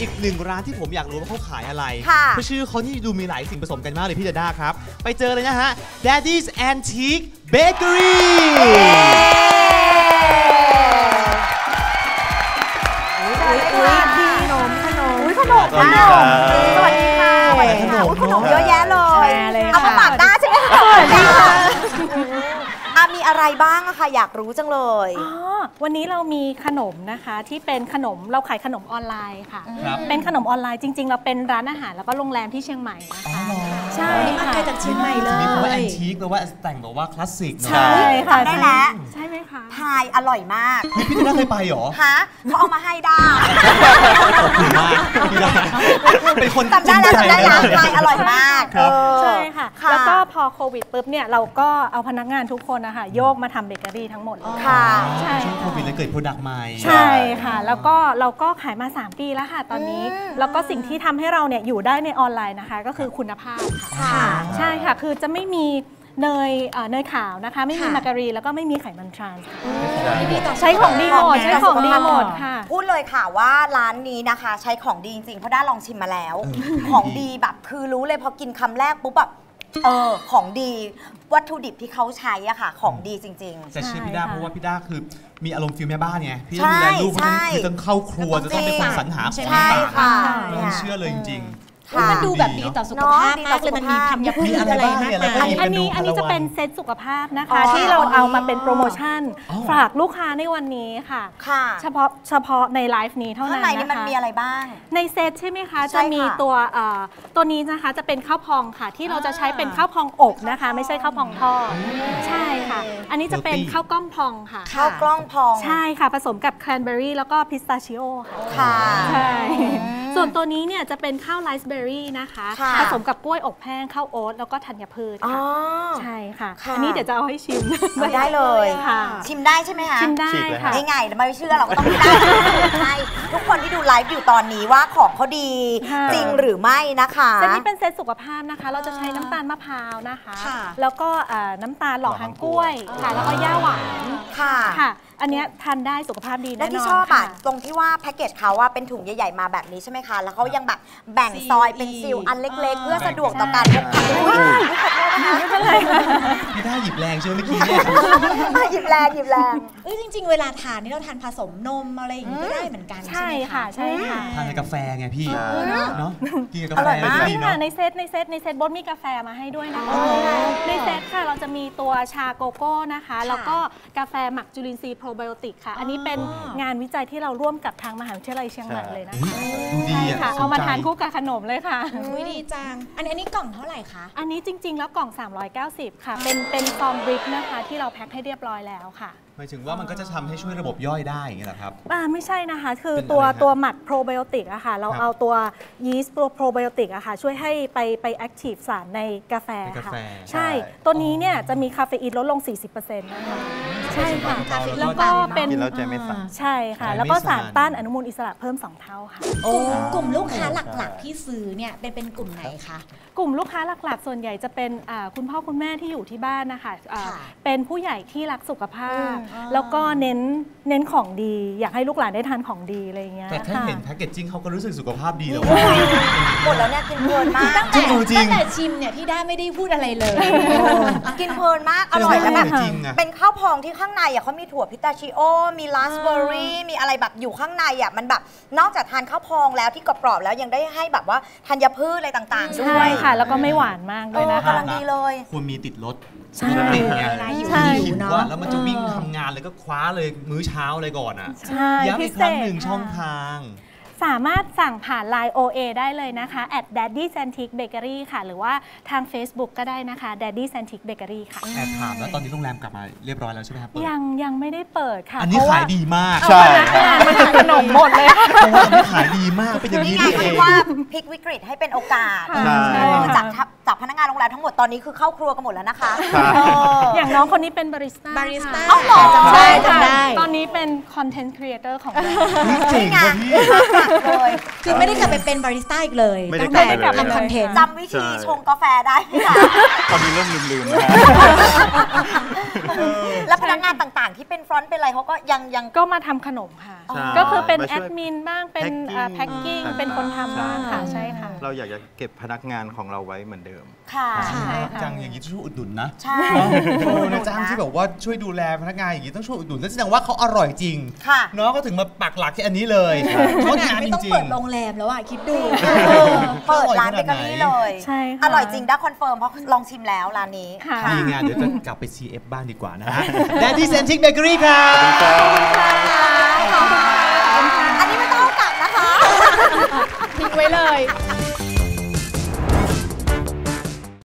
อีกหนึ่งร้านที่ผมอยากรู้ว่าเขาขายอะไรเพราะชื่อเขานี่ดูมีหลายสิ่งผสมกันมากเลยพี่ดาด้าครับไปเจอเลยนะฮะ Daddy's Antique Bakery สวัสดีค่ะพี่ขนมสวัสดีค่ะขนมเยอะแยะเลยเอามาฝากด้าใช่ไหมคะมีอะไรบ้างอะค่ะอยากรู้จังเลยวันนี้เรามีขนมนะคะที่เป็นขนมเราขายขนมออนไลน์ค่ะเป็นขนมออนไลน์จริงๆเราเป็นร้านอาหารแล้วก็โรงแรมที่เชียงใหม่นะคะใช่มาไกลจากเชียงใหม่เลยนี่ว่าแอนทีคแปลว่าแต่งแบบว่าคลาสสิกใช่ค่ะได้แล้วใช่ไหมคะพายอร่อยมากพี่จะได้เคยไปหรอคะเขาเอามาให้ได้ขอบคุณมากเป็นคนจำได้แล้วจำได้แล้วพายอร่อยมากใช่ค่ะแล้วก็พอโควิดปุ๊บเนี่ยเราก็เอาพนักงานทุกคนนะคะโยกมาทำเบเกอรี่ทั้งหมดเลยค่ะใช่ช่วงโควิดเลยเกิดโปรดักต์ใหม่ใช่ค่ะแล้วก็เราก็ขายมา3ปีแล้วค่ะตอนนี้แล้วก็สิ่งที่ทำให้เราเนี่ยอยู่ได้ในออนไลน์นะคะก็คือคุณภาพค่ะใช่ค่ะคือจะไม่มีเนยขาวนะคะไม่มีมาการีนแล้วก็ไม่มีไขมันทรานส์ใช้ของดีหมดใช้ของดีหมดค่ะพูดเลยค่ะว่าร้านนี้นะคะใช้ของดีจริงๆเพราะด้าลองชิมมาแล้วของดีแบบคือรู้เลยพอกินคำแรกปุ๊บแบบของดีวัตถุดิบที่เขาใช้อะค่ะของดีจริงๆแต่เชื่อพี่ด้าเพราะว่าพี่ด้าคือมีอารมณ์ฟิลแม่บ้านไงพี่ดูแลลูกคือต้องเข้าครัวจะต้องเป็นคนสรรหาของต่างๆเราเชื่อเลยจริงๆมันดูแบบดีต่อสุขภาพมากเลยมันมีธัญพืชอะไรมากอันนี้จะเป็นเซตสุขภาพนะคะที่เราเอามาเป็นโปรโมชั่นฝากลูกค้าในวันนี้ค่ะเฉพาะในไลฟ์นี้เท่านั้นนะคะมันมีอะไรบ้างในเซตใช่ไหมคะจะมีตัวนี้นะคะจะเป็นข้าวพองค่ะที่เราจะใช้เป็นข้าวพองอบนะคะไม่ใช่ข้าวพองทอดใช่ค่ะอันนี้จะเป็นข้าวกล้องพองค่ะข้าวกล้องพองใช่ค่ะผสมกับแครนเบอร์รี่แล้วก็พิสตาชิโอค่ะใช่ส่วนตัวนี้เนี่ยจะเป็นข้าวไรซ์เบอร์รี่นะคะผสมกับกล้วยอบแห้งข้าวโอ๊ตแล้วก็ธัญพืชค่ะใช่ค่ะอันนี้เดี๋ยวจะเอาให้ชิมได้เลยค่ะชิมได้ใช่ไหมคะชิมได้ค่ะง่ายๆไม่เชื่อเราก็ต้องได้ใช่ทุกคนที่ดูไลฟ์อยู่ตอนนี้ว่าของเขาดีจริงหรือไม่นะคะเซตนี้เป็นเซตสุขภาพนะคะเราจะใช้น้ำตาลมะพร้าวนะคะแล้วก็น้ำตาลหลอกหางกล้วยค่ะแล้วก็หญ้าหวานค่ะอันนี้ทานได้สุขภาพดีแน่นอนและที่ชอบอ่ะตรงที่ว่าแพ็กเกจเขาว่าเป็นถุงใหญ่ๆมาแบบนี้ใช่ไหมคะแล้วเขายังแบบแบ่งซอยเป็นซีลอันเล็กๆเพื่อสะดวกต่อการพกพาไม่เป็นไรพี่ได้หยิบแรงใช่ไหมเมื่อกี้หยิบแรงจริงๆเวลาทานนี่เราทานผสมนมอะไรอย่างนี้ก็ได้เหมือนกันใช่ค่ะใช่ค่ะทานในกาแฟไงพี่เนาะกินกาแฟดีเนาะในเซตบดมีกาแฟมาให้ด้วยนะในเซตค่ะเราจะมีตัวชาโกโก้นะคะแล้วก็กาแฟหมักจุลินทรีย์ไบโอติกค่ะอันนี้เป็นงานวิจัยที่เราร่วมกับทางมหาวิทยาลัยเชียงใหม่เลยนะคะใช่ค่ะเอามาทานคู่กับขนมเลยค่ะดีจังอันนี้กล่องเท่าไหร่คะอันนี้จริงๆแล้วกล่อง390ค่ะเป็นซองบริกนะคะที่เราแพ็คให้เรียบร้อยแล้วค่ะหมายถึงว่ามันก็จะทำให้ช่วยระบบย่อยได้อย่างนี้หรอครับไม่ใช่นะคะคือตัวหมักโปรไบโอติกอะค่ะเราเอาตัวยีสต์ตัวโปรไบโอติกอะค่ะช่วยให้ไปแอคทีฟสารในกาแฟค่ะใช่ตัวนี้เนี่ยจะมีคาเฟอีนลดลง 40% นะคะใช่ค่ะแล้วก็เป็นใช่ค่ะแล้วก็สารต้านอนุมูลอิสระเพิ่ม2เท่าค่ะกลุ่มลูกค้าหลักๆที่ซื้อเนี่ยเป็นกลุ่มไหนคะกลุ่มลูกค้าหลักๆส่วนใหญ่จะเป็นคุณพ่อคุณแม่ที่อยู่ที่บ้านนะคะเป็นผู้ใหญ่ที่รักสุขภาพแล้วก็เน้นของดีอยากให้ลูกหลานได้ทานของดีอะไรอย่างเงี้ยแต่ถ้าเห็นแพ็กเกจจิ้งเขาก็รู้สึกสุขภาพดีแล้วว่าหมดแล้วเนี่ยกินเพลินมากตั้งแต่ชิมเนี่ยพี่ด้าไม่ได้พูดอะไรเลยกินเพลินมากอร่อยแล้วแบบเป็นข้าวพองที่ข้างในอ่ะเขามีถั่วพิสตาชิโอมีราสเบอร์รี่มีอะไรแบบอยู่ข้างในอ่ะมันแบบนอกจากทานข้าวพองแล้วที่กรอบๆแล้วยังได้ให้แบบว่าธัญพืชอะไรต่างๆด้วยค่ะแล้วก็ไม่หวานมากเลยนะกำลังดีเลยควรมีติดรสใช่หิวว่าแล้วมันจะวิ่งทำงานเลยก็คว้าเลยมื้อเช้าเลยก่อนอ่ะย้ำอีกครั้งหนึ่งช่องทางสามารถสั่งผ่าน LINE OA ได้เลยนะคะ @Daddy's Antique Bakery ค่ะหรือว่าทาง Facebook ก็ได้นะคะ Daddy's Antique Bakery ค่ะแอบถามแล้วตอนนี้โรงแรมกลับมาเรียบร้อยแล้วใช่ไหมครับยังไม่ได้เปิดค่ะอันนี้ขายดีมากใช่มันขนมหมดเลยเพราะว่ามันขายดีมากเป็นอย่างนี้เองว่าพลิกวิกฤตให้เป็นโอกาสจากพนักงานโรงแรมทั้งหมดตอนนี้คือเข้าครัวกันหมดแล้วนะคะอย่างน้องคนนี้เป็นบาริสต้าเอ้าหรอใช่ค่ะตอนนี้เป็นคอนเทนต์ครีเอเตอร์ของเราจริง เลยคือไม่ได้กลับไปเป็นบาริสต้าอีกเลยตั้งแต่ทำคอนเทนต์จำวิธีชงกาแฟได้ค่ะตอนนี้เริ่มลืมๆแล้วแล้วพนักงานต่างๆที่เป็นฟรอนต์เป็นอะไรเขาก็ยังก็มาทำขนมค่ะก็คือเป็นแอดมินบ้างเป็นแพ็คกิ้งเป็นคนทำบ้างค่ะใช่ค่ะเราอยากจะเก็บพนักงานของเราไว้เหมือนเดิมค่ะจังอย่างนี้ช่วยอุดหนุนนะใช่จังที่แบบว่าช่วยดูแลพนักงานอย่างนี้ต้องช่วยอุดหนุนแสดงว่าเขาอร่อยจริงน้องก็ถึงมาปักหลักที่อันนี้เลยเขางานจริงต้องเปิดโรงแรมแล้วอ่ะคิดดูเปิดร้านเบเกอรี่เลยใช่อร่อยจริงได้คอนเฟิร์มเพราะลองชิมแล้วร้านนี้ดีงานเดี๋ยวจะกลับไป CF บ้างดีกว่านะฮะ Daddy's Antique Bakery ครับอันนี้ไม่ต้องกลับนะคะทิ้งไว้เลย